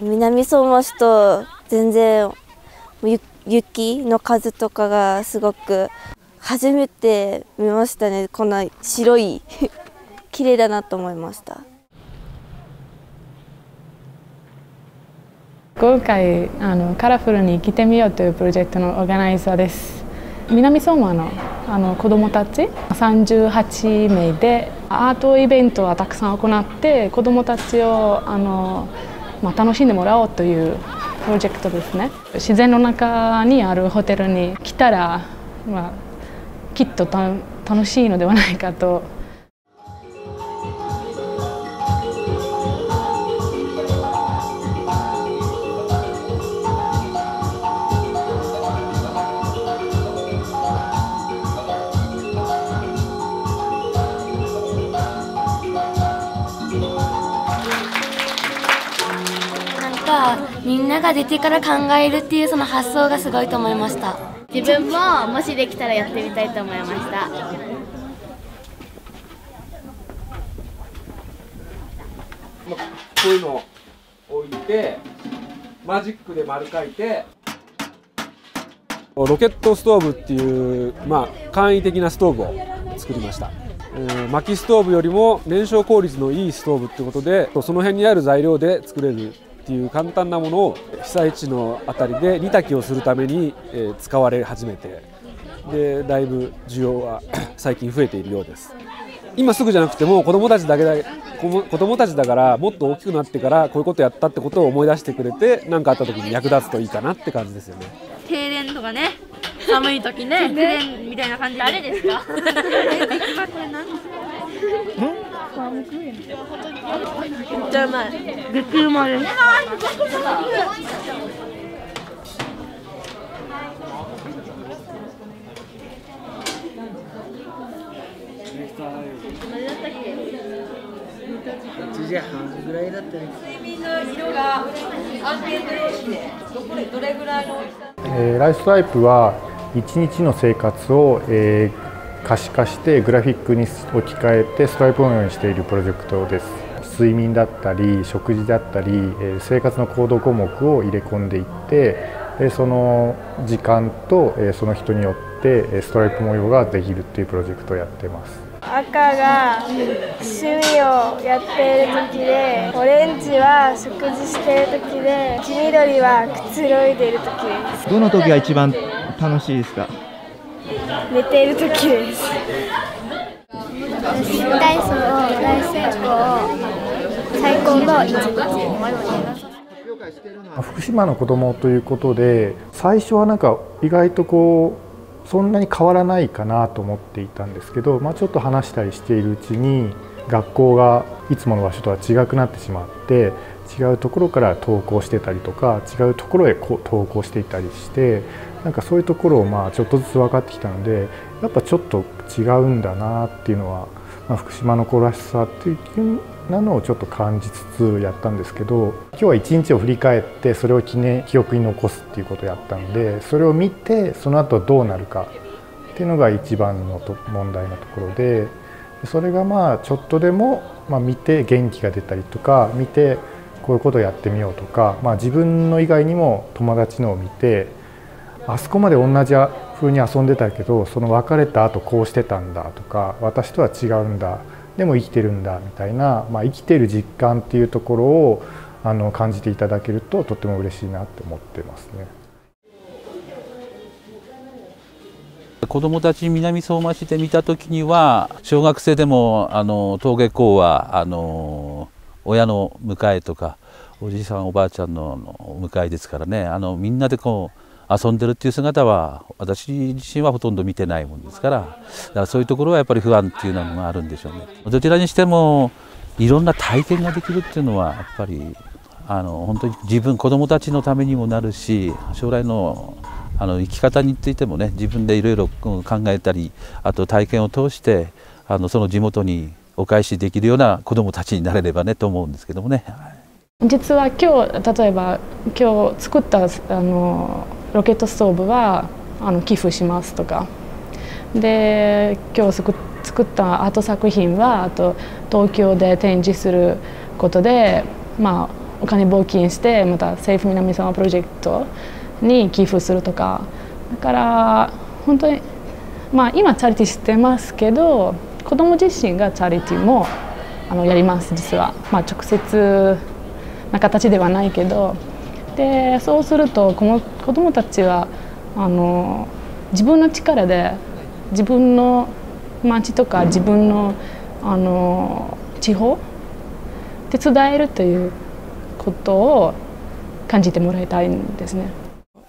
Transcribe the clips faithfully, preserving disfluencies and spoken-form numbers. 南相馬市と全然雪の数とかがすごく初めて見ましたね。こんな白い綺麗だなと思いました。今回あのカラフルに生きてみようというプロジェクトのオーガナイザーです。南相馬のあの子どもたちさんじゅうはちめいでアートイベントはたくさん行って子どもたちをあの、まあ、楽しんでもらおうというプロジェクトですね。自然の中にあるホテルに来たら、まあ、きっとた楽しいのではないかと。みんなが出てから考えるっていうその発想がすごいと思いました。自分ももしできたらやってみたいと思いました。こういうのを置いてマジックで丸描いてロケットストーブっていう、まあ、簡易的なストーブを作りました。えー、薪ストーブよりも燃焼効率のいいストーブってことでその辺にある材料で作れるっていう簡単なものを被災地のあたりで煮炊きをするために使われ始めてでだいぶ需要は最近増えているようです。今すぐじゃなくても子どもたちだけだ子どもたちだからもっと大きくなってからこういうことやったってことを思い出してくれて何かあった時に役立つといいかなって感じですよね。停電とかね寒い時ね停電みたいな感じで誰ですかめっちゃうまい。激うまい。はちじはんぐらいだったね。睡眠の色が安定と良しでどこでどれぐらいの大きさ？えー、ライフストライプはいちにちの生活を、えー可視化してグラフィックに置き換えてストライプのようにしているプロジェクトです。睡眠だったり食事だったり生活の行動項目を入れ込んでいってその時間とその人によってストライプ模様ができるっていうプロジェクトをやってます。赤が趣味をやっている時でオレンジは食事している時で黄緑はくつろいでいる時です。どの時が一番楽しいですか？寝ている時です。ダイソー大成功最高のいちにち。福島の子どもということで最初はなんか意外とこうそんなに変わらないかなと思っていたんですけど、まあ、ちょっと話したりしているうちに学校がいつもの場所とは違くなってしまって違うところから登校してたりとか違うところへこう登校していたりしてなんかそういうところをまあちょっとずつ分かってきたのでやっぱちょっと違うんだなっていうのは、まあ、福島の子らしさっていうなのをちょっと感じつつやったんですけど今日は一日を振り返ってそれを記念記憶に残すっていうことをやったんでそれを見てその後どうなるかっていうのが一番のと問題のところでそれがまあちょっとでもまあ見て元気が出たりとか見てこういうことをやってみようとか、まあ、自分の以外にも友達のを見てあそこまで同じ風に遊んでたけどその別れた後こうしてたんだとか私とは違うんだでも生きてるんだみたいな、まあ、生きてる実感っていうところをあの感じていただけるととっても嬉しいなって思ってますね。子どもたち南相馬市で見た時には小学生でもあの登下校はあの親の迎えとかおじいさんおばあちゃんのお迎えですからねあのみんなでこう遊んでるっていう姿は私自身はほとんど見てないもんですから、だからそういうところはやっぱり不安っていうのがあるんでしょうね。どちらにしてもいろんな体験ができるっていうのはやっぱりあの本当に自分子どもたちのためにもなるし将来の、あの生き方についてもね自分でいろいろ考えたりあと体験を通してあのその地元にお返しできるような子どもたちになれればねと思うんですけどもね。実は今日例えば今日作ったあのロケットストーブはあの寄付しますとかで今日作ったアート作品はあと東京で展示することで、まあ、お金募金してまた政府南相馬プロジェクトに寄付するとか、だから本当に、まあ、今チャリティーしてますけど、子ども自身がチャリティーもあのやります、実は、まあ、直接な形ではないけど。でそうすると子どもたちはあの自分の力で自分の町とか自分の、あの地方手伝えるということを感じてもらいたいんですね。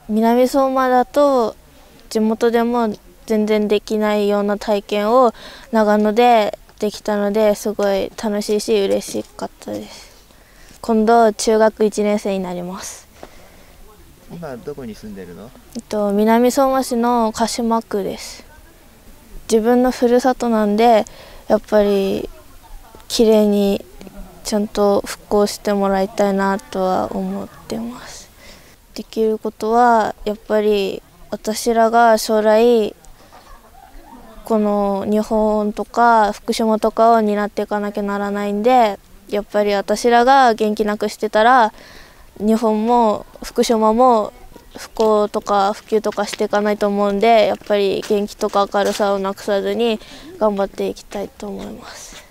南相馬だと地元でも全然できないような体験を長野でできたので、すごい楽しいし嬉しかったです。今度中学いちねんせいになります。今どこに住んでるの？えっと南相馬市の鹿島区です。自分のふるさとなんで、やっぱり綺麗にちゃんと復興してもらいたいなとは思ってます。できることはやっぱり私らが将来この日本とか福島とかを担っていかなきゃならないんで、やっぱり私らが元気なくしてたら日本も福島も復興とか普及とかしていかないと思うんで、やっぱり元気とか明るさをなくさずに頑張っていきたいと思います。